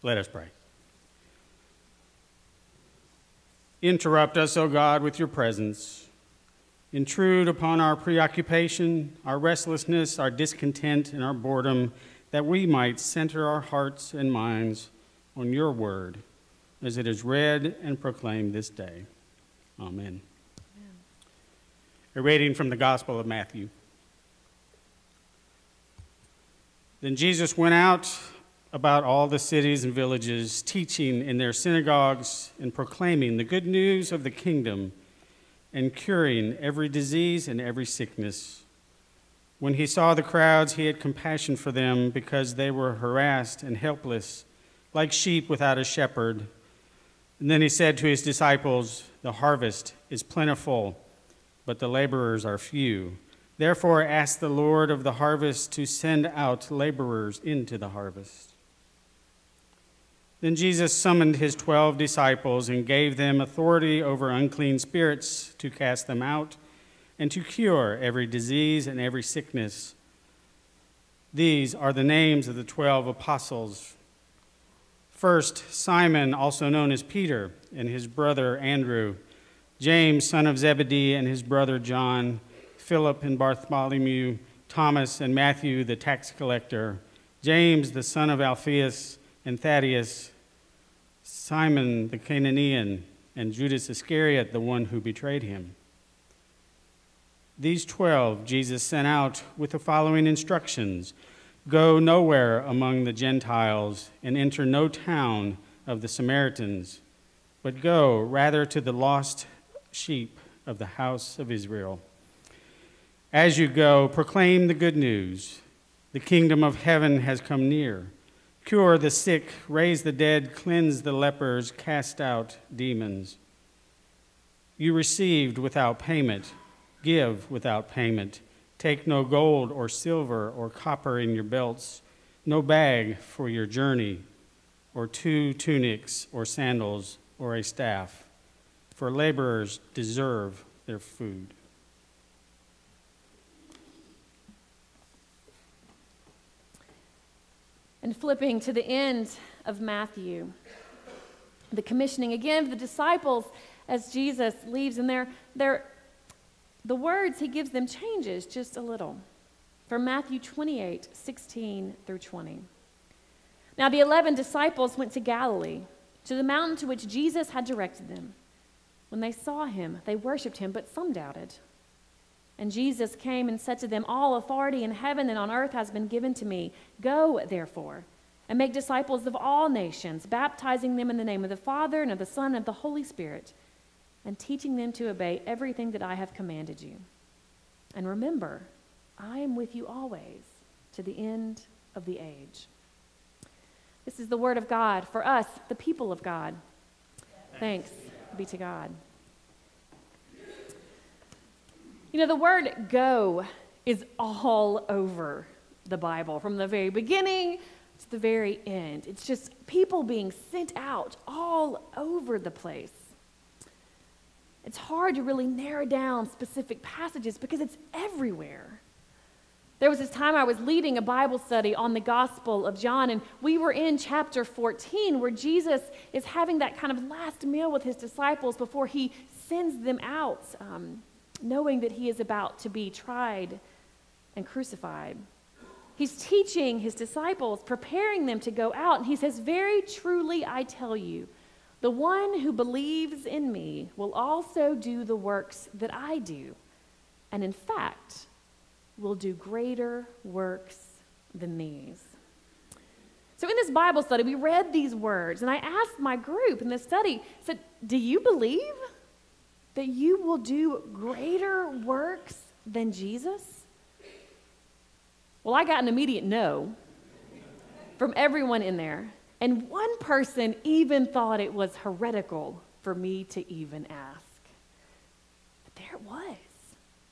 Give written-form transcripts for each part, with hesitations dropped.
Let us pray. Interrupt us, O God, with your presence. Intrude upon our preoccupation, our restlessness, our discontent, and our boredom, that we might center our hearts and minds on your word as it is read and proclaimed this day. Amen. Amen. A reading from the Gospel of Matthew. Then Jesus went out about all the cities and villages, teaching in their synagogues and proclaiming the good news of the kingdom and curing every disease and every sickness. When he saw the crowds, he had compassion for them because they were harassed and helpless, like sheep without a shepherd. And then he said to his disciples, "The harvest is plentiful, but the laborers are few. Therefore ask the Lord of the harvest to send out laborers into the harvest." Then Jesus summoned his 12 disciples and gave them authority over unclean spirits to cast them out and to cure every disease and every sickness. These are the names of the 12 apostles. First, Simon, also known as Peter, and his brother Andrew, James, son of Zebedee, and his brother John, Philip and Bartholomew, Thomas and Matthew, the tax collector, James, the son of Alphaeus, and Thaddeus, Simon the Canaanian, and Judas Iscariot, the one who betrayed him. These 12 Jesus sent out with the following instructions: "Go nowhere among the Gentiles and enter no town of the Samaritans, but go rather to the lost sheep of the house of Israel. As you go, proclaim the good news. The kingdom of heaven has come near. Cure the sick, raise the dead, cleanse the lepers, cast out demons. You received without payment. Give without payment. Take no gold or silver or copper in your belts, no bag for your journey, or 2 tunics or sandals or a staff, for laborers deserve their food." And flipping to the end of Matthew, the commissioning again of the disciples as Jesus leaves, and the words he gives them changes just a little. From Matthew 28:16-20. "Now the 11 disciples went to Galilee, to the mountain to which Jesus had directed them. When they saw him, they worshipped him, but some doubted. And Jesus came and said to them, 'All authority in heaven and on earth has been given to me. Go, therefore, and make disciples of all nations, baptizing them in the name of the Father and of the Son and of the Holy Spirit, and teaching them to obey everything that I have commanded you. And remember, I am with you always, to the end of the age.'" This is the word of God for us, the people of God. Thanks be to God. You know, the word "go" is all over the Bible, from the very beginning to the very end. It's just people being sent out all over the place. It's hard to really narrow down specific passages because it's everywhere. There was this time I was leading a Bible study on the Gospel of John, and we were in chapter 14, where Jesus is having that kind of last meal with his disciples before he sends them out, knowing that he is about to be tried and crucified. He's teaching his disciples, preparing them to go out, and he says, "Very truly I tell you, the one who believes in me will also do the works that I do, and in fact, will do greater works than these." So in this Bible study, we read these words, and I asked my group in this study, said, "Do you believe that you will do greater works than Jesus?" Well, I got an immediate no from everyone in there. And one person even thought it was heretical for me to even ask. But there it was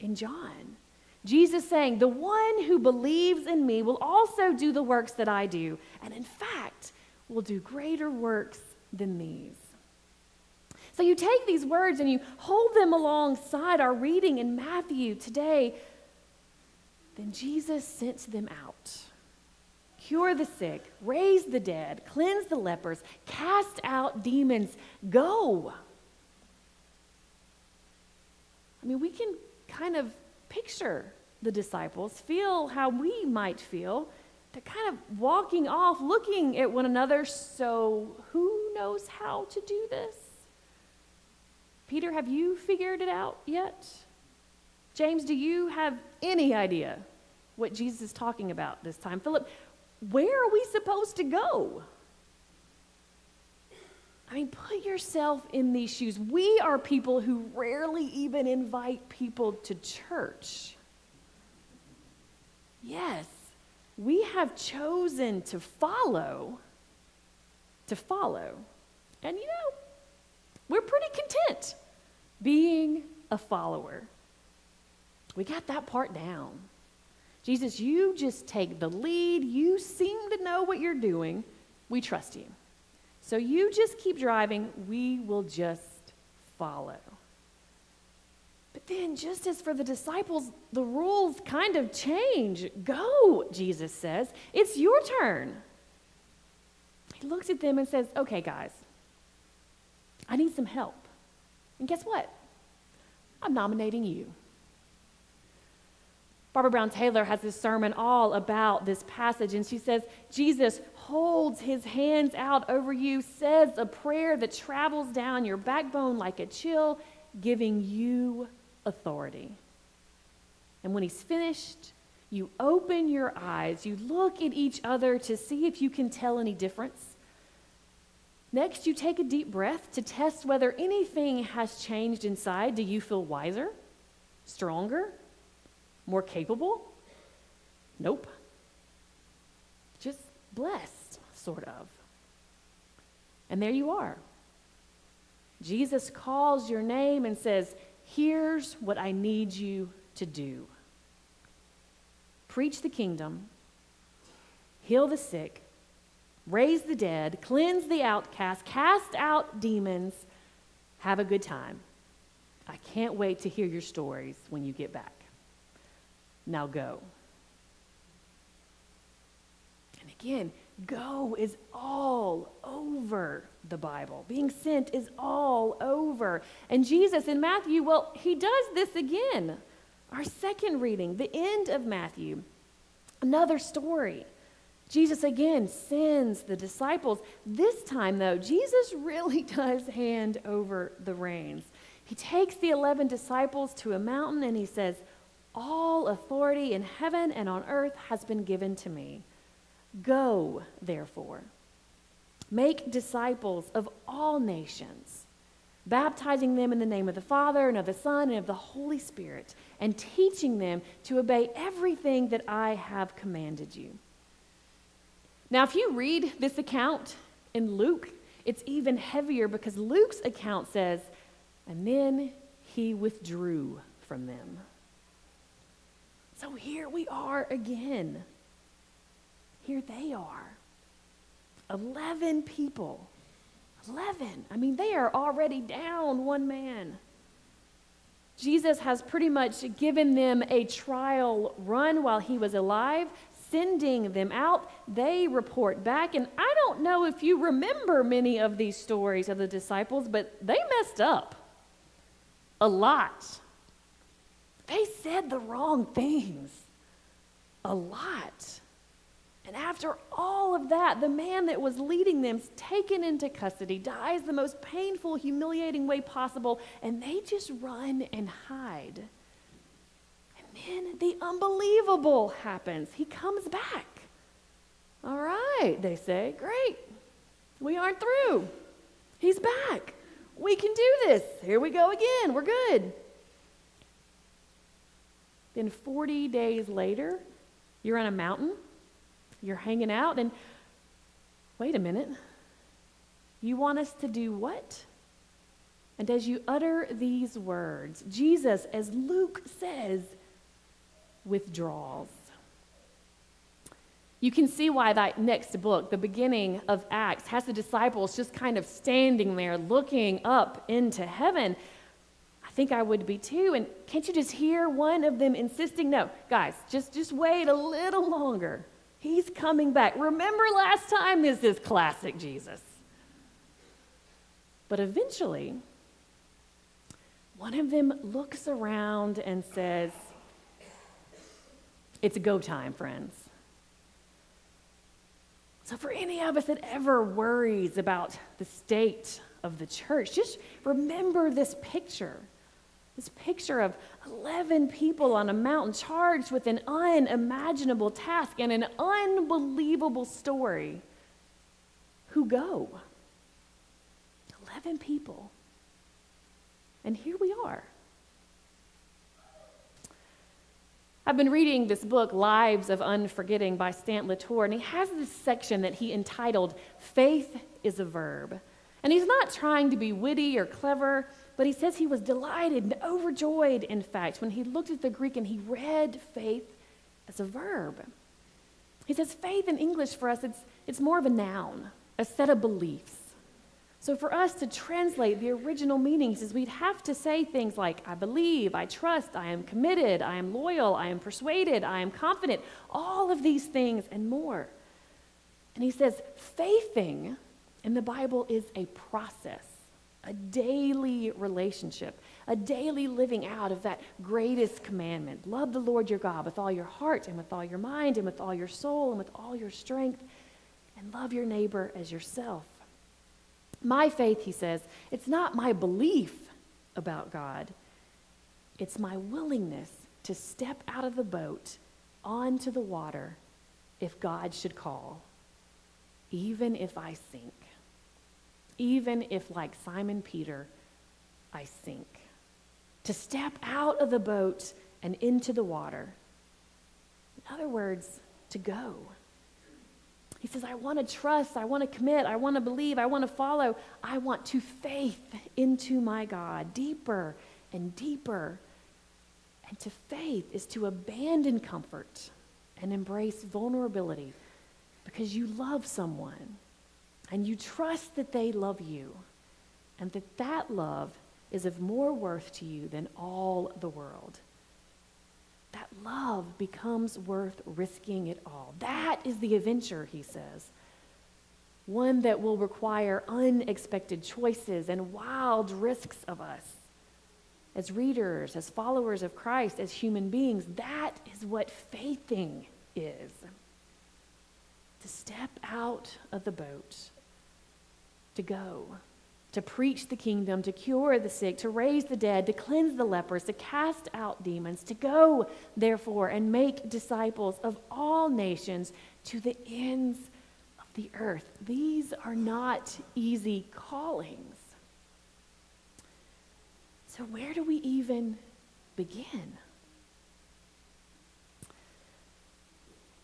in John. Jesus saying, "The one who believes in me will also do the works that I do, and in fact, will do greater works than these." So you take these words and you hold them alongside our reading in Matthew today. Then Jesus sent them out, cure the sick, raise the dead, cleanse the lepers, cast out demons, go. I mean, we can kind of picture the disciples, feel how we might feel. They're kind of walking off, looking at one another, so who knows how to do this? Peter, have you figured it out yet? James, do you have any idea what Jesus is talking about this time? Philip, where are we supposed to go? I mean, put yourself in these shoes. We are people who rarely even invite people to church. Yes, we have chosen to follow. And you know, we're pretty content being a follower. We got that part down. Jesus, you just take the lead. You seem to know what you're doing. We trust you. So you just keep driving. We will just follow. But then, just as for the disciples, the rules kind of change. Go, Jesus says. It's your turn. He looks at them and says, okay, guys, I need some help. And guess what? I'm nominating you. Barbara Brown Taylor has this sermon all about this passage, and she says, Jesus holds his hands out over you, says a prayer that travels down your backbone like a chill, giving you authority. And when he's finished, you open your eyes, you look at each other to see if you can tell any difference. Next, you take a deep breath to test whether anything has changed inside. Do you feel wiser, stronger, more capable? Nope. Just blessed, sort of. And there you are. Jesus calls your name and says, here's what I need you to do. Preach the kingdom, heal the sick, raise the dead, cleanse the outcast, cast out demons, have a good time. I can't wait to hear your stories when you get back. Now go. And again, go is all over the Bible. Being sent is all over. And Jesus in Matthew, well, he does this again. Our second reading, the end of Matthew, another story. Jesus again sends the disciples. This time, though, Jesus really does hand over the reins. He takes the 11 disciples to a mountain and he says, all authority in heaven and on earth has been given to me. Go, therefore, make disciples of all nations, baptizing them in the name of the Father and of the Son and of the Holy Spirit, and teaching them to obey everything that I have commanded you. Now, if you read this account in Luke, it's even heavier because Luke's account says, and then he withdrew from them. So here we are again. Here they are. 11 people. 11. I mean, they are already down one man. Jesus has pretty much given them a trial run while he was alive, sending them out. They report back. And I don't know if you remember many of these stories of the disciples, but they messed up a lot. They said the wrong things a lot. And after all of that, the man that was leading them is taken into custody, dies the most painful, humiliating way possible, and they just run and hide. And then the unbelievable happens. He comes back. All right, they say, great. We aren't through. He's back. We can do this. Here we go again. We're good. Then 40 days later, you're on a mountain, you're hanging out, and wait a minute, you want us to do what? And as you utter these words, Jesus, as Luke says, withdraws. You can see why that next book, the beginning of Acts, has the disciples just kind of standing there looking up into heaven. I think I would be too. And can't you just hear one of them insisting, no, guys, just wait a little longer. He's coming back. Remember last time is this classic Jesus. But eventually, one of them looks around and says, it's go time, friends. So for any of us that ever worries about the state of the church, just remember this picture of 11 people on a mountain charged with an unimaginable task and an unbelievable story who go. 11 people. And here we are. I've been reading this book, Lives of Unforgetting by Stan Latour, and he has this section that he entitled, Faith is a Verb. And he's not trying to be witty or clever, but he says he was delighted and overjoyed, in fact, when he looked at the Greek and he read faith as a verb. He says faith in English for us, it's more of a noun, a set of beliefs. So for us to translate the original meanings is we'd have to say things like, I believe, I trust, I am committed, I am loyal, I am persuaded, I am confident, all of these things and more. And he says, faithing in the Bible is a process, a daily relationship, a daily living out of that greatest commandment. Love the Lord your God with all your heart and with all your mind and with all your soul and with all your strength, and love your neighbor as yourself. My faith, he says, it's not my belief about God. It's my willingness to step out of the boat onto the water if God should call, even if I sink, even if, like Simon Peter, I sink. To step out of the boat and into the water. In other words, to go. He says, I want to trust, I want to commit, I want to believe, I want to follow. I want to faith into my God deeper and deeper. And to faith is to abandon comfort and embrace vulnerability because you love someone and you trust that they love you and that that love is of more worth to you than all the world. That love becomes worth risking it all. That is the adventure, he says. One that will require unexpected choices and wild risks of us. As readers, as followers of Christ, as human beings, that is what faithing is. To step out of the boat, to go, to preach the kingdom, to cure the sick, to raise the dead, to cleanse the lepers, to cast out demons, to go, therefore, and make disciples of all nations to the ends of the earth. These are not easy callings. So where do we even begin?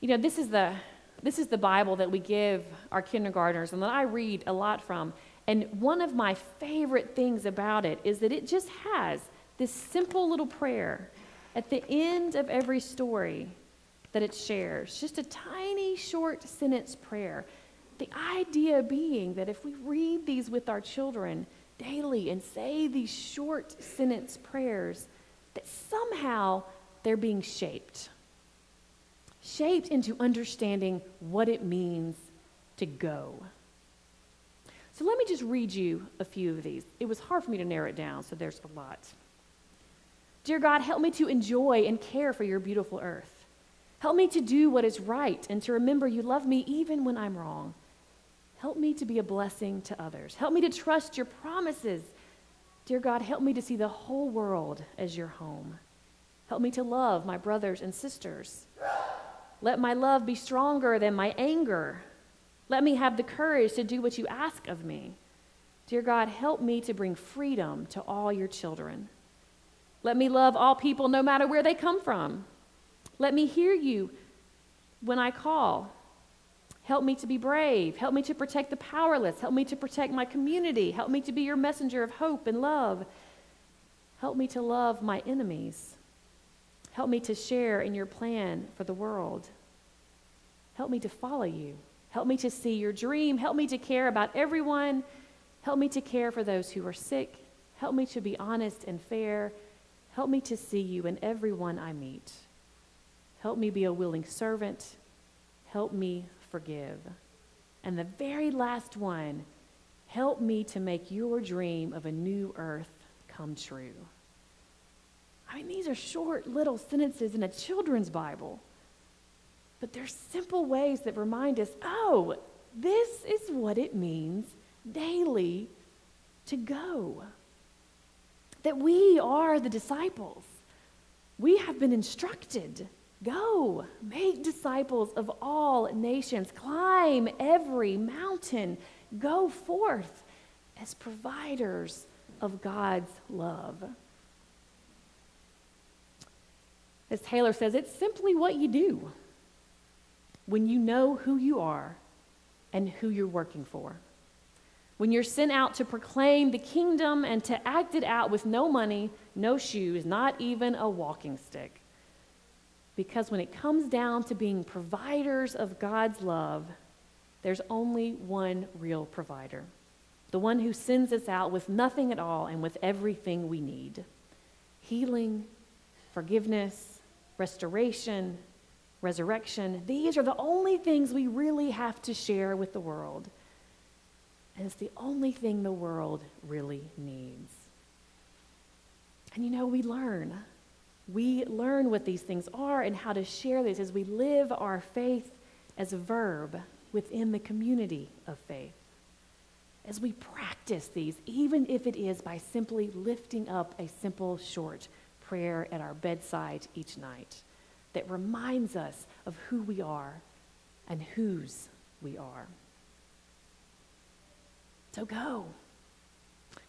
You know, this is the Bible that we give our kindergartners and that I read a lot from. And one of my favorite things about it is that it just has this simple little prayer at the end of every story that it shares. Just a tiny, short sentence prayer. The idea being that if we read these with our children daily and say these short sentence prayers, that somehow they're being shaped. Shaped into understanding what it means to go. So let me just read you a few of these. It was hard for me to narrow it down, so there's a lot. Dear God, help me to enjoy and care for your beautiful earth. Help me to do what is right and to remember you love me even when I'm wrong. Help me to be a blessing to others. Help me to trust your promises. Dear God, help me to see the whole world as your home. Help me to love my brothers and sisters. Let my love be stronger than my anger. Let me have the courage to do what you ask of me. Dear God, help me to bring freedom to all your children. Let me love all people no matter where they come from. Let me hear you when I call. Help me to be brave. Help me to protect the powerless. Help me to protect my community. Help me to be your messenger of hope and love. Help me to love my enemies. Help me to share in your plan for the world. Help me to follow you. Help me to see your dream. Help me to care about everyone. Help me to care for those who are sick. Help me to be honest and fair. Help me to see you in everyone I meet. Help me be a willing servant. help me forgive. And the very last one, help me to make your dream of a new earth come true. I mean, these are short little sentences in a children's Bible, but they're simple ways that remind us, oh, this is what it means daily to go. That we are the disciples. We have been instructed, go, make disciples of all nations, climb every mountain, go forth as providers of God's love. As Taylor says, it's simply what you do when you know who you are and who you're working for. When you're sent out to proclaim the kingdom and to act it out with no money, no shoes, not even a walking stick. Because when it comes down to being providers of God's love, there's only one real provider, the one who sends us out with nothing at all and with everything we need. Healing, forgiveness, restoration, resurrection, these are the only things we really have to share with the world. And it's the only thing the world really needs. And you know, we learn. We learn what these things are and how to share this as we live our faith as a verb within the community of faith. As we practice these, even if it is by simply lifting up a simple short prayer at our bedside each night that reminds us of who we are and whose we are. So go.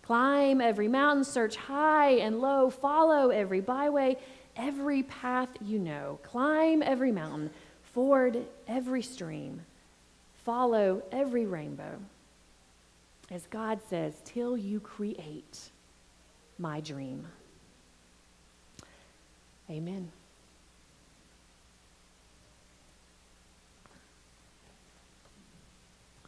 Climb every mountain, search high and low, follow every byway, every path you know. Climb every mountain, ford every stream, follow every rainbow. As God says, till you create my dream. Amen.